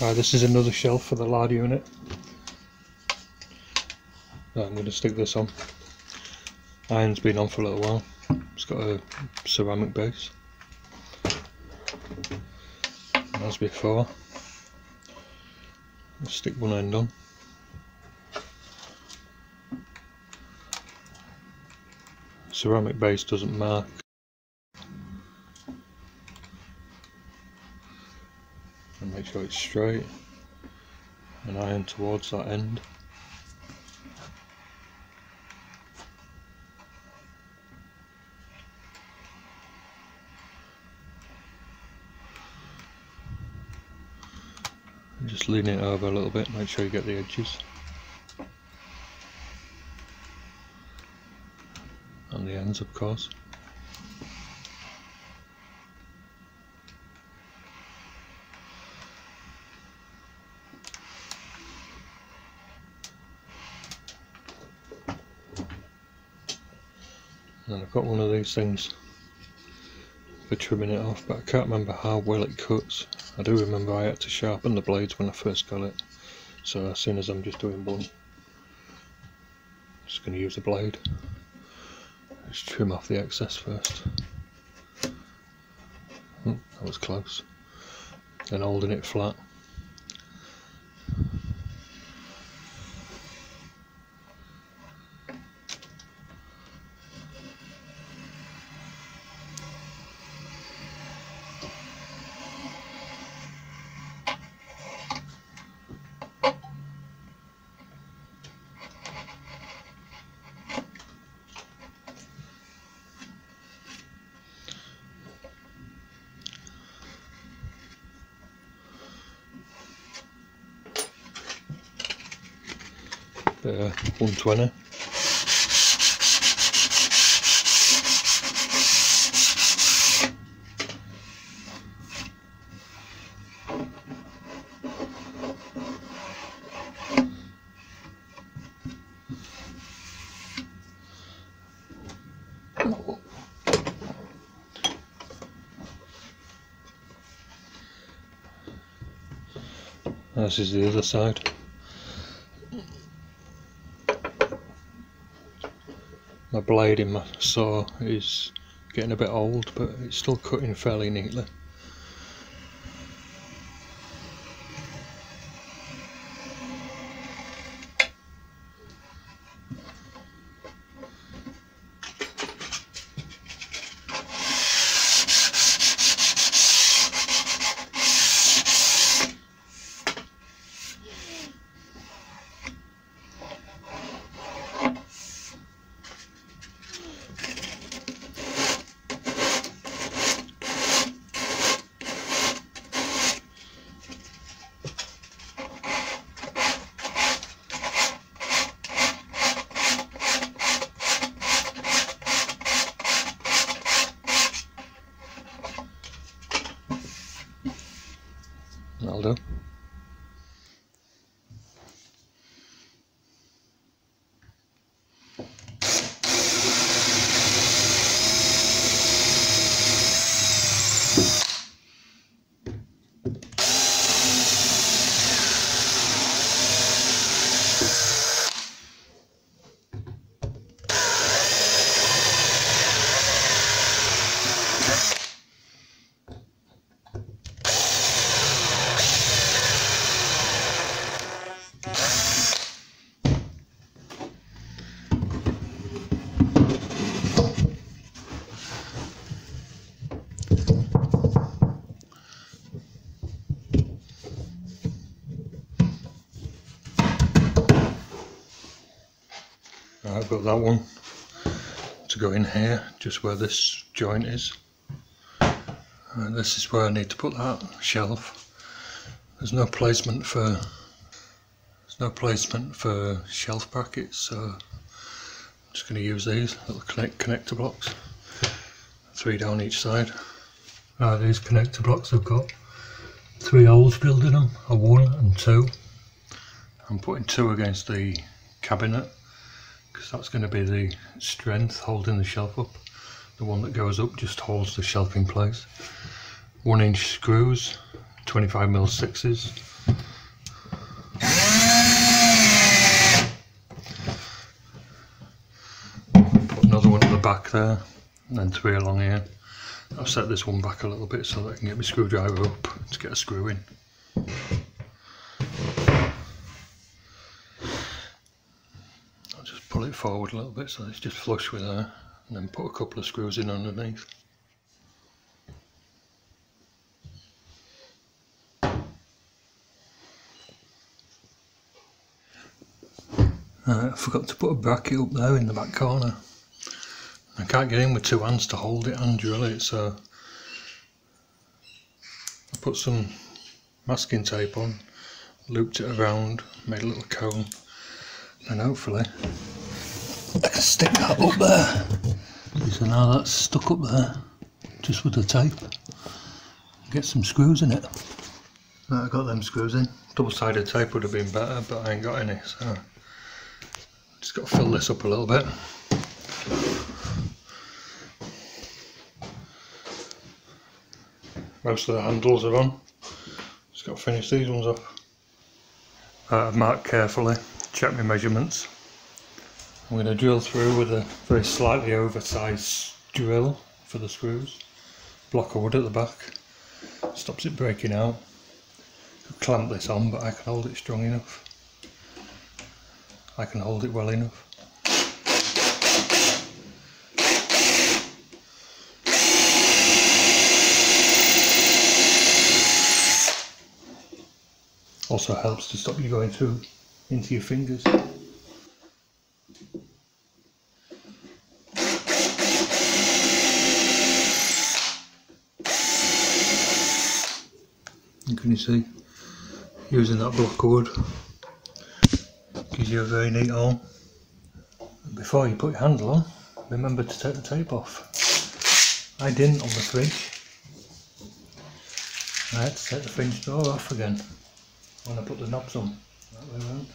This is another shelf for the larder unit that I'm going to stick this on. Iron's been on for a little while. It's got a ceramic base. And as before, I'll stick one end on. Ceramic base doesn't mark. And make sure it's straight. And iron towards that end. And just lean it over a little bit, make sure you get the edges. And the ends, of course. And I've got one of these things for trimming it off, but I can't remember how well it cuts. I do remember I had to sharpen the blades when I first got it, so as soon as I'm just doing one, I'm just going to use the blade. Let's trim off the excess first. Oh, that was close. Then holding it flat. There, 120. This is the other side. My blade in my saw is getting a bit old, but it's still cutting fairly neatly. That'll do. I've got that one to go in here, just where this joint is. And this is where I need to put that shelf. There's no placement for shelf brackets, so I'm just going to use these little connector blocks. 3 down each side. Now these connector blocks have got 3 holes drilled in them, a 1 and 2. I'm putting 2 against the cabinet. That's going to be the strength holding the shelf up. The one that goes up just holds the shelf in place. 1-inch screws, 25mm 6s, back there and then three along here. I've set this one back a little bit so that I can get my screwdriver up to get a screw in. I'll just pull it forward a little bit so it's just flush with there, and then put a couple of screws in underneath. I forgot to put a bracket up there in the back corner. I can't get in with two hands to hold it and drill it, so I put some masking tape on, looped it around, made a little cone, and hopefully I can stick that up there. So now that's stuck up there, just with the tape. Get some screws in it. Right, I got them screws in. Double-sided tape would have been better, but I ain't got any, so just got to fill this up a little bit. Most of the handles are on. Just got to finish these ones off. I've marked carefully, check my measurements. I'm going to drill through with a very slightly oversized drill for the screws. Block of wood at the back, stops it breaking out. Could clamp this on, but I can hold it strong enough. I can hold it well enough. Also helps to stop you going through into your fingers. And can you see, using that block of wood gives you a very neat hole. Before you put your handle on, remember to take the tape off. I didn't on the fringe. I had to take the fringe door off again when I put the knobs on. That way around.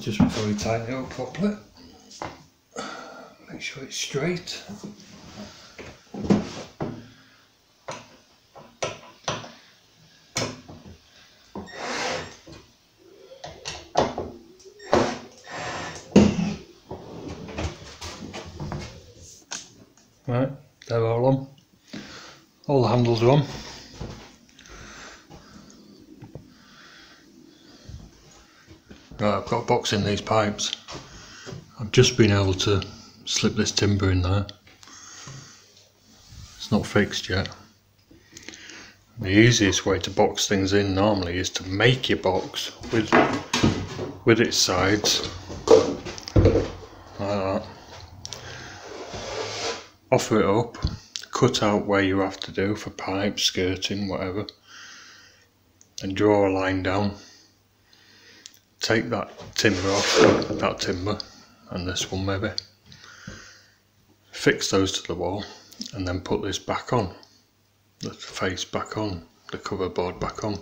Just before we tighten it up properly, make sure it's straight. Right, they're all on. All the handles are on. Right, I've got a box in these pipes. I've just been able to slip this timber in there. It's not fixed yet. The easiest way to box things in normally is to make your box with its sides like that. Offer it up, cut out where you have to do for pipes, skirting, whatever, and draw a line down. Take that timber off, that timber, and this one maybe. Fix those to the wall, and then put this back on. The face back on, the cover board back on.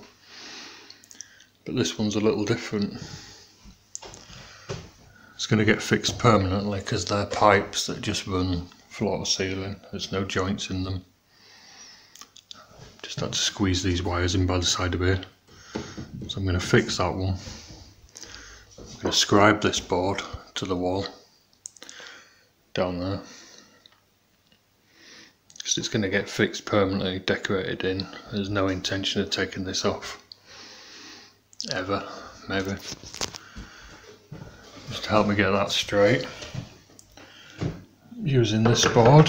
But this one's a little different. It's going to get fixed permanently because they're pipes that just run floor to ceiling. There's no joints in them. Just had to squeeze these wires in by the side of here. So I'm going to fix that one. I'm going to scribe this board to the wall down there because it's going to get fixed permanently, decorated in. There's no intention of taking this off ever, maybe. Just to help me get that straight, using this board,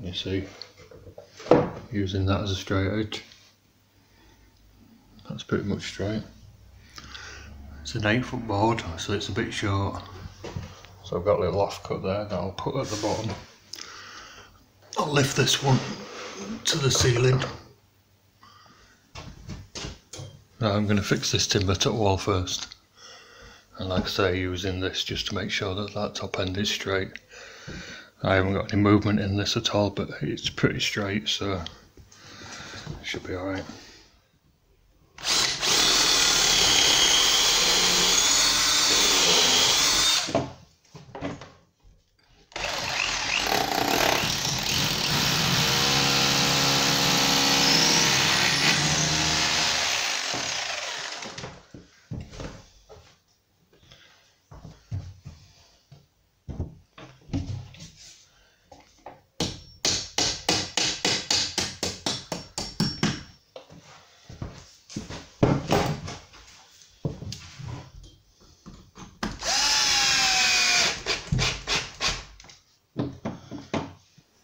you see, using that as a straight edge. That's pretty much straight. It's an 8-foot board, so it's a bit short. So I've got a little off cut there that I'll put at the bottom. I'll lift this one to the ceiling. Now I'm going to fix this timber to the wall first. And like I say, using this just to make sure that that top end is straight. I haven't got any movement in this at all, but it's pretty straight, so it should be alright.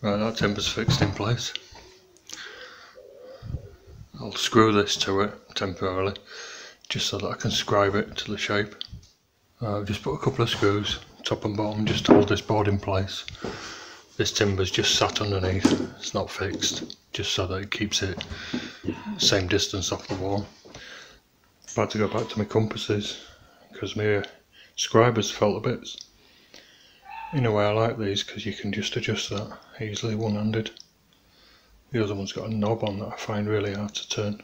Right, that timber's fixed in place. I'll screw this to it temporarily just so that I can scribe it to the shape. I've just put a couple of screws top and bottom just to hold this board in place. This timber's just sat underneath, it's not fixed, just so that it keeps it same distance off the wall. I've had to go back to my compasses because my scribers fell to bits. In a way I like these because you can just adjust that easily one-handed. The other one's got a knob on that I find really hard to turn.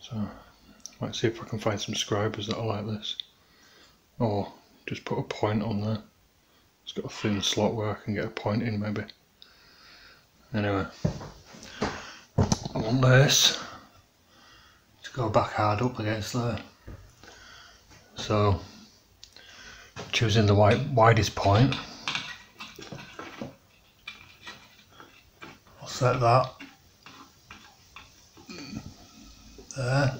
So I might see if I can find some scribers that are like this. Or just put a point on there. It's got a thin slot where I can get a point in maybe. Anyway, I want this to go back hard up against there. So choosing the widest point, I'll set that there,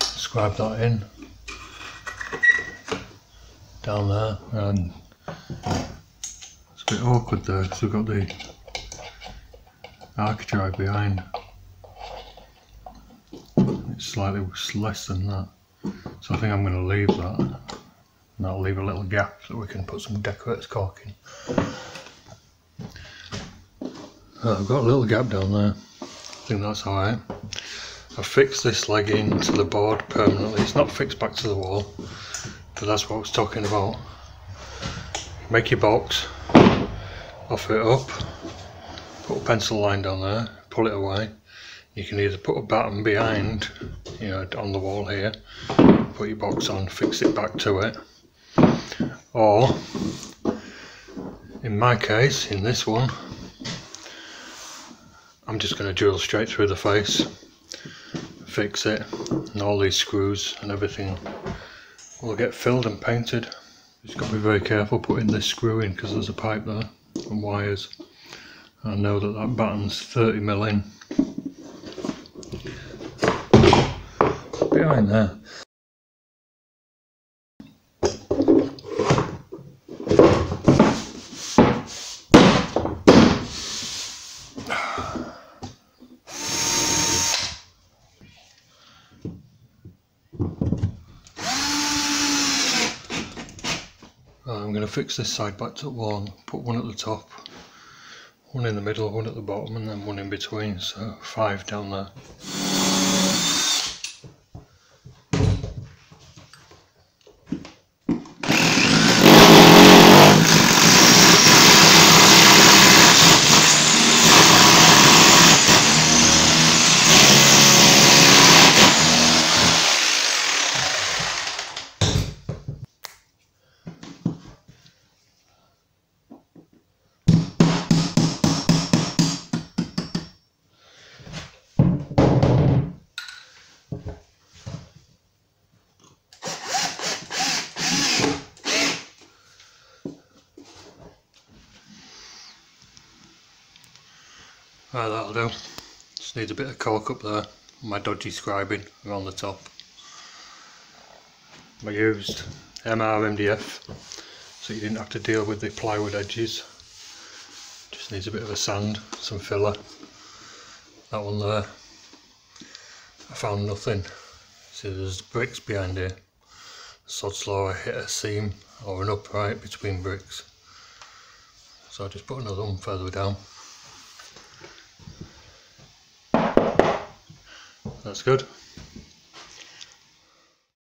scribe that in, down there, and it's a bit awkward there because we've got the architrave behind, it's slightly less than that. So I think I'm going to leave that, and I'll leave a little gap so we can put some decorated cork in. I've got a little gap down there, I think that's alright. I've fixed this leg into the board permanently, it's not fixed back to the wall, but that's what I was talking about. Make your box, off it up, put a pencil line down there, pull it away. You can either put a batten behind, you know, on the wall here, put your box on, fix it back to it, or in my case, in this one, I'm just going to drill straight through the face, fix it, and all these screws and everything will get filled and painted. Just got to be very careful putting this screw in because there's a pipe there and wires. I know that that batten's 30mm in. Behind there. I'm going to fix this side back to the wall and put one at the top, one in the middle, one at the bottom, and then one in between, so 5 down there. Right, that'll do. Just needs a bit of cork up there. My dodgy scribing around the top. I used MR MDF, so you didn't have to deal with the plywood edges. Just needs a bit of a sand, some filler. That one there, I found nothing. See, there's bricks behind here. Sod's law, I hit a seam or an upright between bricks. So I just put another one further down. That's good.